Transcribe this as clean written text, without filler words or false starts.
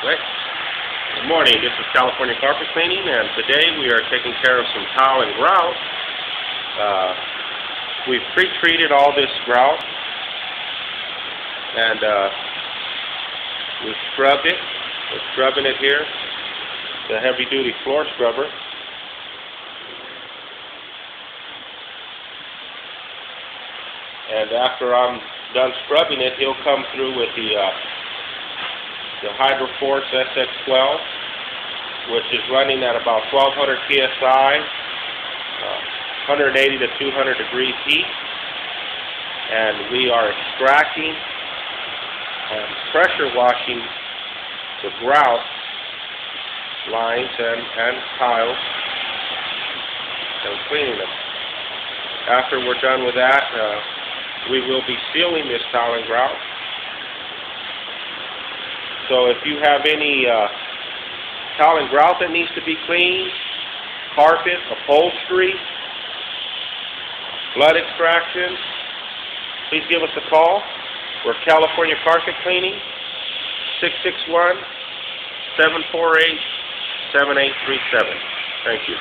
Quick. Good morning, this is California Carpet Cleaning, and today we are taking care of some tile and grout. We've pre-treated all this grout, and we've scrubbed it. We're scrubbing it here, the heavy-duty floor scrubber. And after I'm done scrubbing it, he'll come through with the HydroForce SX-12, which is running at about 1200 psi, 180 to 200 degrees heat, and we are extracting and pressure washing the grout lines and tiles and cleaning them. After we're done with that, we will be sealing this tile and grout. So if you have any tile and grout that needs to be cleaned, carpet, upholstery, blood extraction, please give us a call. We're California Carpet Cleaning, 661-748-7837. Thank you.